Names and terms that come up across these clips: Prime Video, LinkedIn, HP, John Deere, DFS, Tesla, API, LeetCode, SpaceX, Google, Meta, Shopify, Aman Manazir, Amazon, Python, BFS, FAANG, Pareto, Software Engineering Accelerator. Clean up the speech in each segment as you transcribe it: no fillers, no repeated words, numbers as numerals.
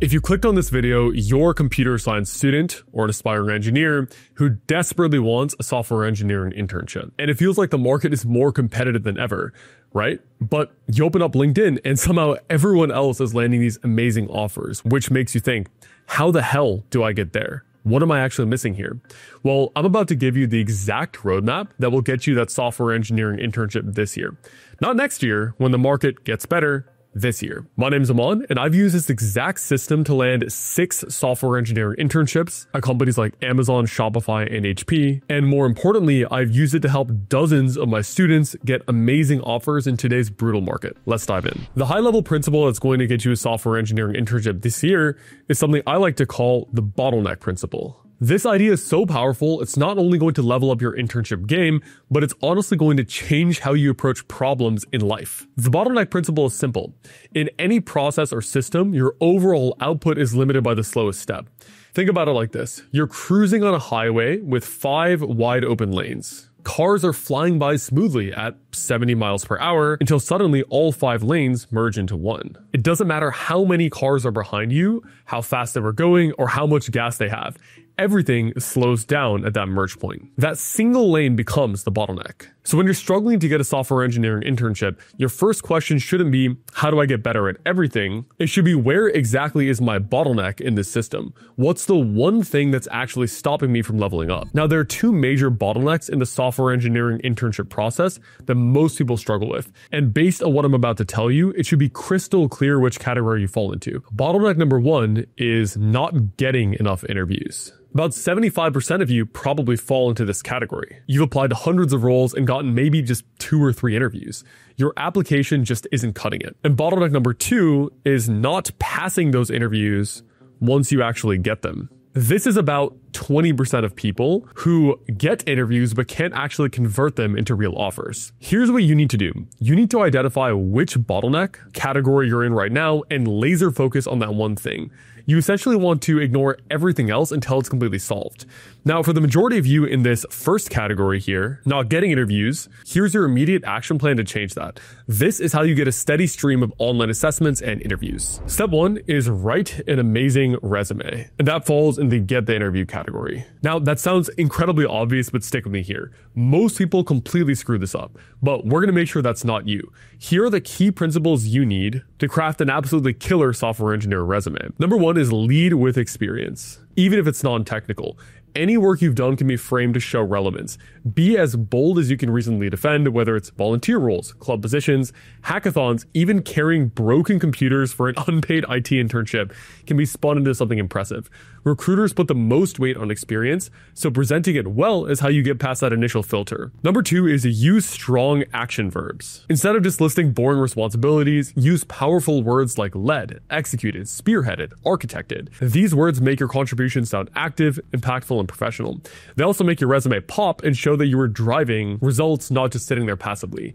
If you clicked on this video, you're a computer science student or an aspiring engineer who desperately wants a software engineering internship. And it feels like the market is more competitive than ever, right? But you open up LinkedIn and somehow everyone else is landing these amazing offers, which makes you think, how the hell do I get there? What am I actually missing here? Well, I'm about to give you the exact roadmap that will get you that software engineering internship this year. Not next year, when the market gets better, this year. My name's Aman, and I've used this exact system to land 6 software engineering internships at companies like Amazon, Shopify, and HP. And more importantly, I've used it to help dozens of my students get amazing offers in today's brutal market. Let's dive in. The high-level principle that's going to get you a software engineering internship this year is something I like to call the bottleneck principle. This idea is so powerful, it's not only going to level up your internship game, but it's honestly going to change how you approach problems in life. The bottleneck principle is simple. In any process or system, your overall output is limited by the slowest step. Think about it like this. You're cruising on a highway with 5 wide open lanes. Cars are flying by smoothly at 70 miles per hour until suddenly all 5 lanes merge into one. It doesn't matter how many cars are behind you, how fast they were going, or how much gas they have. Everything slows down at that merge point. That single lane becomes the bottleneck. So when you're struggling to get a software engineering internship, your first question shouldn't be, how do I get better at everything? It should be, where exactly is my bottleneck in this system? What's the one thing that's actually stopping me from leveling up? Now, there are 2 major bottlenecks in the software engineering internship process that most people struggle with. And based on what I'm about to tell you, it should be crystal clear which category you fall into. Bottleneck number 1 is not getting enough interviews. About 75% of you probably fall into this category. You've applied to hundreds of roles and gotten maybe just 2 or 3 interviews. Your application just isn't cutting it. And bottleneck number 2 is not passing those interviews once you actually get them. This is about 20% of people who get interviews but can't actually convert them into real offers. Here's what you need to do. You need to identify which bottleneck category you're in right now and laser focus on that one thing. You essentially want to ignore everything else until it's completely solved. Now, for the majority of you in this first category here, not getting interviews, here's your immediate action plan to change that. This is how you get a steady stream of online assessments and interviews. Step 1 is write an amazing resume. And that falls in the get the interview category. Now, that sounds incredibly obvious, but stick with me here. Most people completely screw this up, but we're going to make sure that's not you. Here are the key principles you need to craft an absolutely killer software engineer resume. Number 1 is lead with experience, even if it's non-technical. Any work you've done can be framed to show relevance. Be as bold as you can reasonably defend, whether it's volunteer roles, club positions, hackathons, even carrying broken computers for an unpaid IT internship can be spun into something impressive. Recruiters put the most weight on experience, so presenting it well is how you get past that initial filter. Number 2 is use strong action verbs. Instead of just listing boring responsibilities, use powerful words like led, executed, spearheaded, architected. These words make your contribution sound active, impactful, and professional. They also make your resume pop and show that you were driving results, not just sitting there passively.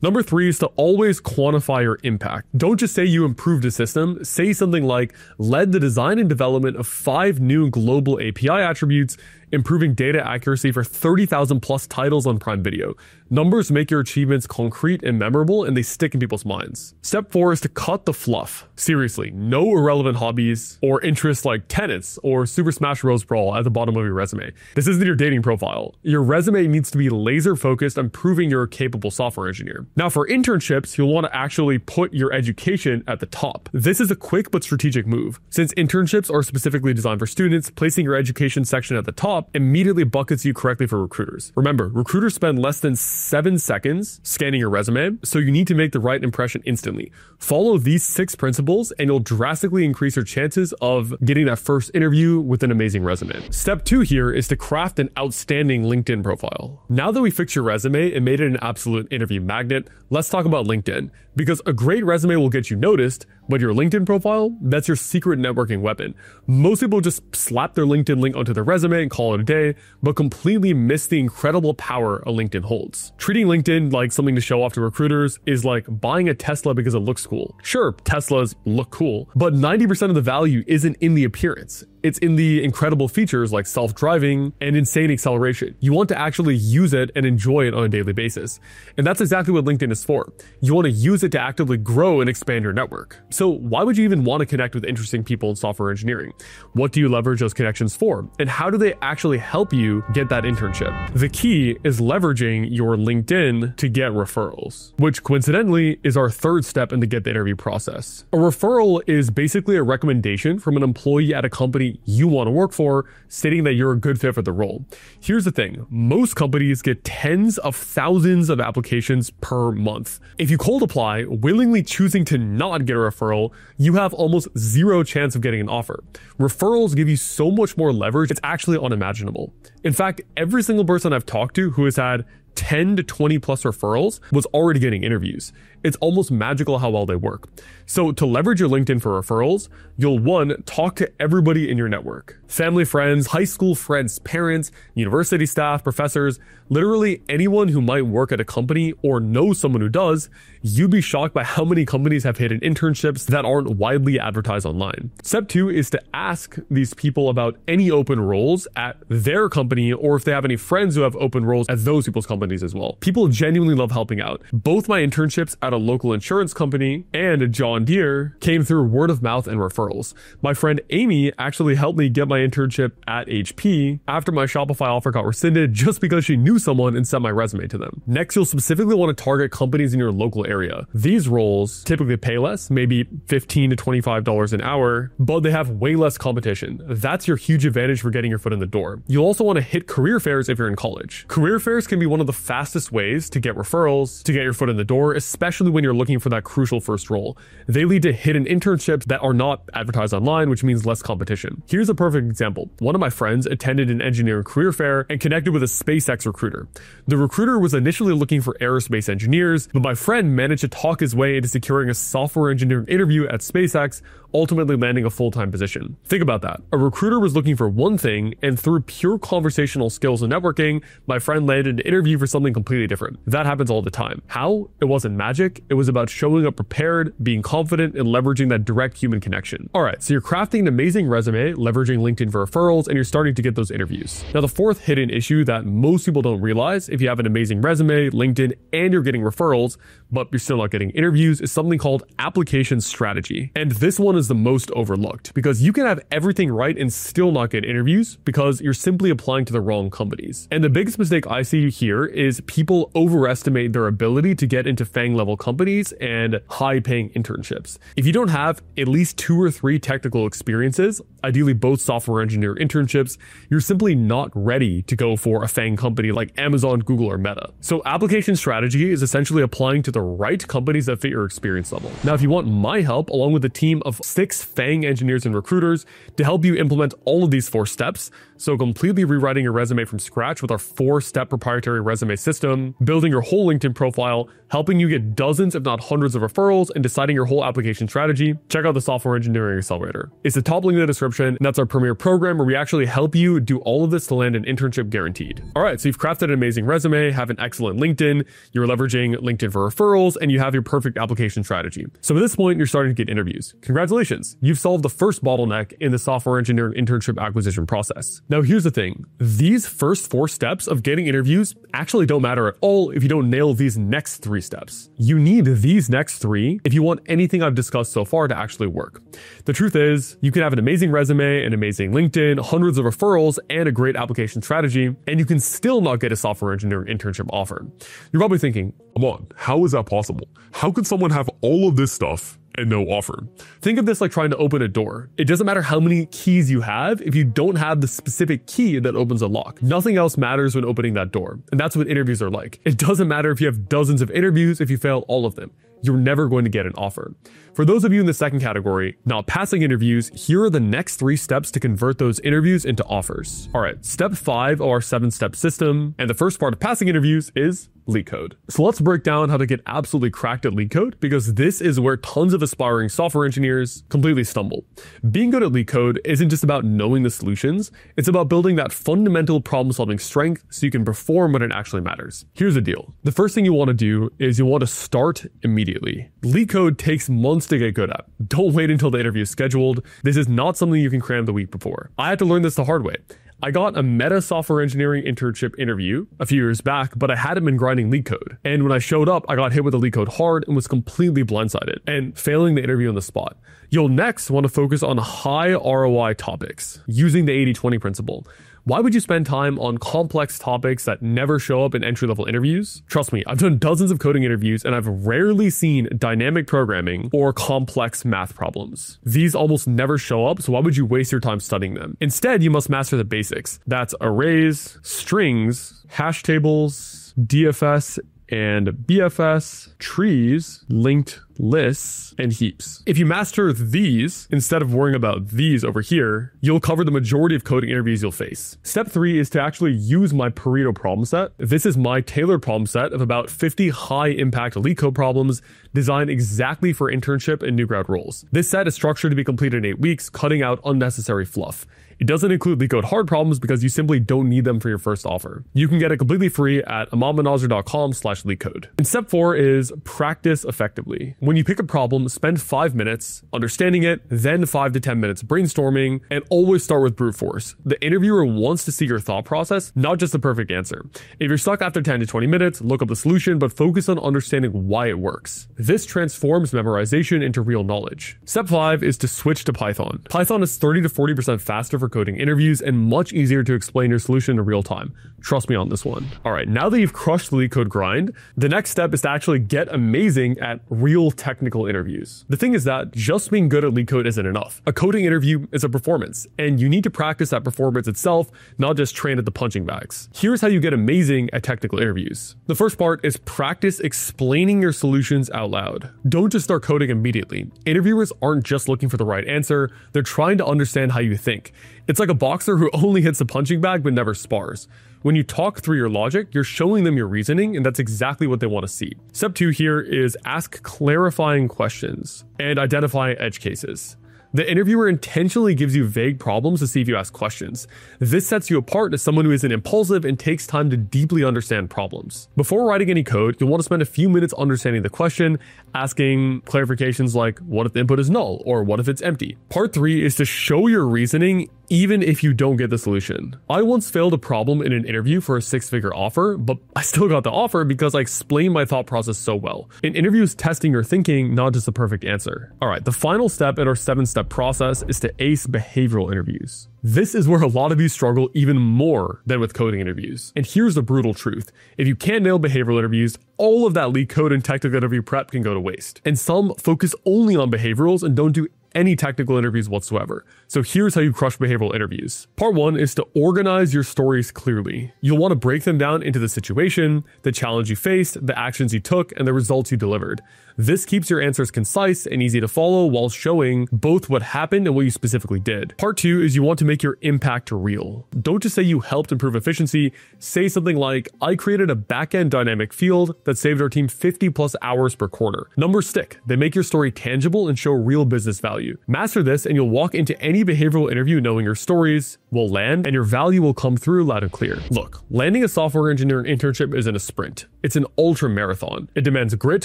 Number 3 is to always quantify your impact. Don't just say you improved a system. Say something like, led the design and development of 5 new global API attributes, improving data accuracy for 30,000 plus titles on Prime Video. Numbers make your achievements concrete and memorable, and they stick in people's minds. Step 4 is to cut the fluff. Seriously, no irrelevant hobbies or interests like tennis or Super Smash Bros. Brawl at the bottom of your resume. This isn't your dating profile. Your resume needs to be laser focused on proving you're a capable software engineer. Now, for internships, you'll want to actually put your education at the top. This is a quick but strategic move. Since internships are specifically designed for students, placing your education section at the top immediately buckets you correctly for recruiters. Remember, recruiters spend less than 7 seconds scanning your resume, so you need to make the right impression instantly. Follow these 6 principles and you'll drastically increase your chances of getting that first interview with an amazing resume. Step 2 here is to craft an outstanding LinkedIn profile. Now that we fixed your resume and made it an absolute interview magnet, let's talk about LinkedIn, because a great resume will get you noticed, but your LinkedIn profile, that's your secret networking weapon. Most people just slap their LinkedIn link onto their resume and call it a day, but completely miss the incredible power a LinkedIn holds. Treating LinkedIn like something to show off to recruiters is like buying a Tesla because it looks cool. Sure, Teslas look cool, but 90% of the value isn't in the appearance. It's in the incredible features like self-driving and insane acceleration. You want to actually use it and enjoy it on a daily basis. And that's exactly what LinkedIn is for. You want to use it to actively grow and expand your network. So why would you even want to connect with interesting people in software engineering? What do you leverage those connections for? And how do they actually help you get that internship? The key is leveraging your LinkedIn to get referrals, which coincidentally is our third step in the get the interview process. A referral is basically a recommendation from an employee at a company you want to work for, stating that you're a good fit for the role. Here's the thing, most companies get tens of thousands of applications per month. If you cold apply, willingly choosing to not get a referral, you have almost zero chance of getting an offer. Referrals give you so much more leverage, it's actually unimaginable. In fact, every single person I've talked to who has had 10 to 20 plus referrals was already getting interviews. It's almost magical how well they work. So to leverage your LinkedIn for referrals, you'll one, talk to everybody in your network. Family, friends, high school friends, parents, university staff, professors, literally anyone who might work at a company or know someone who does. You'd be shocked by how many companies have hidden internships that aren't widely advertised online. Step two is to ask these people about any open roles at their company, or if they have any friends who have open roles at those people's companies as well. People genuinely love helping out. Both my internships at a local insurance company and a John Deere came through word of mouth and referrals. My friend Amy actually helped me get my internship at HP after my Shopify offer got rescinded just because she knew someone and sent my resume to them. Next, you'll specifically want to target companies in your local area. These roles typically pay less, maybe $15 to $25 an hour, but they have way less competition. That's your huge advantage for getting your foot in the door. You'll also want to hit career fairs if you're in college. Career fairs can be one of the fastest ways to get referrals, to get your foot in the door, especially when you're looking for that crucial first role. They lead to hidden internships that are not advertised online, which means less competition. Here's a perfect example. One of my friends attended an engineering career fair and connected with a SpaceX recruiter. The recruiter was initially looking for aerospace engineers, but my friend managed to talk his way into securing a software engineering interview at SpaceX, ultimately landing a full-time position. Think about that. A recruiter was looking for one thing, and through pure conversational skills and networking, my friend landed an interview for something completely different. That happens all the time. How? It wasn't magic. It was about showing up prepared, being confident, and leveraging that direct human connection. All right, so you're crafting an amazing resume, leveraging LinkedIn for referrals, and you're starting to get those interviews. Now, the fourth hidden issue that most people don't realize, if you have an amazing resume, LinkedIn, and you're getting referrals, but you're still not getting interviews, is something called application strategy. And this one is the most overlooked, because you can have everything right and still not get interviews because you're simply applying to the wrong companies. And the biggest mistake I see here is people overestimate their ability to get into FAANG level companies and high paying internships. If you don't have at least 2 or 3 technical experiences, ideally both software engineer internships, you're simply not ready to go for a FAANG company like Amazon, Google, or Meta. So application strategy is essentially applying to the right companies that fit your experience level. Now, if you want my help, along with a team of 6 FAANG engineers and recruiters to help you implement all of these 4 steps, so completely rewriting your resume from scratch with our 4-step proprietary resume system, building your whole LinkedIn profile, helping you get dozens if not hundreds of referrals, and deciding your whole application strategy, check out the Software Engineering Accelerator. It's the top link in the description, and that's our premier program where we actually help you do all of this to land an internship guaranteed. All right, so you've crafted an amazing resume, have an excellent LinkedIn, you're leveraging LinkedIn for referrals, and you have your perfect application strategy. So at this point, you're starting to get interviews. Congratulations, you've solved the first bottleneck in the software engineering internship acquisition process. Now, here's the thing. These first 4 steps of getting interviews actually don't matter at all if you don't nail these next 3 steps. You need these next 3 if you want anything I've discussed so far to actually work. The truth is, you can have an amazing resume, an amazing LinkedIn, hundreds of referrals, and a great application strategy, and you can still not get a software engineering internship offer. You're probably thinking, Aman, how is that possible? How could someone have all of this stuff and no offer? Think of this like trying to open a door. It doesn't matter how many keys you have if you don't have the specific key that opens a lock. Nothing else matters when opening that door. And that's what interviews are like. It doesn't matter if you have dozens of interviews if you fail all of them. You're never going to get an offer. For those of you in the second category, not passing interviews, here are the next 3 steps to convert those interviews into offers. All right, step 5 of our 7-step system, and the first part of passing interviews is LeetCode. So let's break down how to get absolutely cracked at LeetCode, because this is where tons of aspiring software engineers completely stumble. Being good at LeetCode isn't just about knowing the solutions, it's about building that fundamental problem-solving strength so you can perform when it actually matters. Here's the deal. The first thing you want to do is you want to start immediately. LeetCode takes months to get good at. Don't wait until the interview is scheduled. This is not something you can cram the week before. I had to learn this the hard way. I got a Meta software engineering internship interview a few years back, but I hadn't been grinding LeetCode. And when I showed up, I got hit with the LeetCode hard and was completely blindsided and failing the interview on the spot. You'll next want to focus on high ROI topics using the 80-20 principle. Why would you spend time on complex topics that never show up in entry-level interviews? Trust me, I've done dozens of coding interviews and I've rarely seen dynamic programming or complex math problems. These almost never show up, so why would you waste your time studying them? Instead, you must master the basics. That's arrays, strings, hash tables, DFS, and BFS, trees, linked lists, and heaps. If you master these, instead of worrying about these over here, you'll cover the majority of coding interviews you'll face. Step 3 is to actually use my Pareto problem set. This is my tailored problem set of about 50 high-impact LeetCode problems designed exactly for internship and new grad roles. This set is structured to be completed in 8 weeks, cutting out unnecessary fluff. It doesn't include LeetCode hard problems because you simply don't need them for your first offer. You can get it completely free at amanmanazir.com/LeetCode. And step 4 is practice effectively. When you pick a problem, spend 5 minutes understanding it, then 5 to 10 minutes brainstorming, and always start with brute force. The interviewer wants to see your thought process, not just the perfect answer. If you're stuck after 10 to 20 minutes, look up the solution, but focus on understanding why it works. This transforms memorization into real knowledge. Step 5 is to switch to Python. Python is 30 to 40% faster for coding interviews and much easier to explain your solution in real time. Trust me on this one. All right, now that you've crushed the LeetCode grind, the next step is to actually get amazing at real technical interviews. The thing is that just being good at LeetCode isn't enough. A coding interview is a performance, and you need to practice that performance itself, not just train at the punching bags. Here's how you get amazing at technical interviews. The first part is practice explaining your solutions out loud. Don't just start coding immediately. Interviewers aren't just looking for the right answer, they're trying to understand how you think. It's like a boxer who only hits the punching bag but never spars. When you talk through your logic, you're showing them your reasoning, and that's exactly what they want to see. Step 2 here is ask clarifying questions and identify edge cases. The interviewer intentionally gives you vague problems to see if you ask questions. This sets you apart as someone who isn't impulsive and takes time to deeply understand problems. Before writing any code, you'll want to spend a few minutes understanding the question, asking clarifications like, what if the input is null? Or what if it's empty? Part 3 is to show your reasoning even if you don't get the solution. I once failed a problem in an interview for a 6-figure offer, but I still got the offer because I explained my thought process so well. An interview is testing your thinking, not just the perfect answer. All right, the final step in our 7-step process is to ace behavioral interviews. This is where a lot of you struggle even more than with coding interviews. And here's the brutal truth. If you can't nail behavioral interviews, all of that LeetCode and technical interview prep can go to waste. And some focus only on behaviorals and don't do any technical interviews whatsoever. So here's how you crush behavioral interviews. Part 1 is to organize your stories clearly. You'll want to break them down into the situation, the challenge you faced, the actions you took, and the results you delivered. This keeps your answers concise and easy to follow while showing both what happened and what you specifically did. Part 2 is you want to make your impact real. Don't just say you helped improve efficiency. Say something like, I created a back-end dynamic field that saved our team 50+ hours per quarter. Numbers stick. They make your story tangible and show real business value. Master this and you'll walk into any behavioral interview knowing your stories will land and your value will come through loud and clear. Look, landing a software engineering internship isn't a sprint. It's an ultra marathon. It demands grit,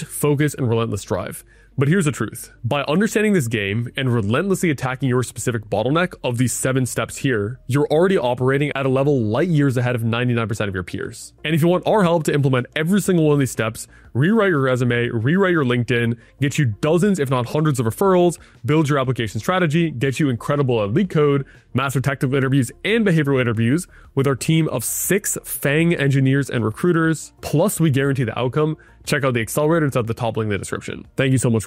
focus, and relentless drive. But here's the truth. By understanding this game and relentlessly attacking your specific bottleneck of these 7 steps here, you're already operating at a level light years ahead of 99% of your peers. And if you want our help to implement every single one of these steps, rewrite your resume, rewrite your LinkedIn, get you dozens if not hundreds of referrals, build your application strategy, get you incredible at LeetCode, master technical interviews and behavioral interviews with our team of 6 FAANG engineers and recruiters, plus we guarantee the outcome. Check out the accelerator, it's at the top link in the description. Thank you so much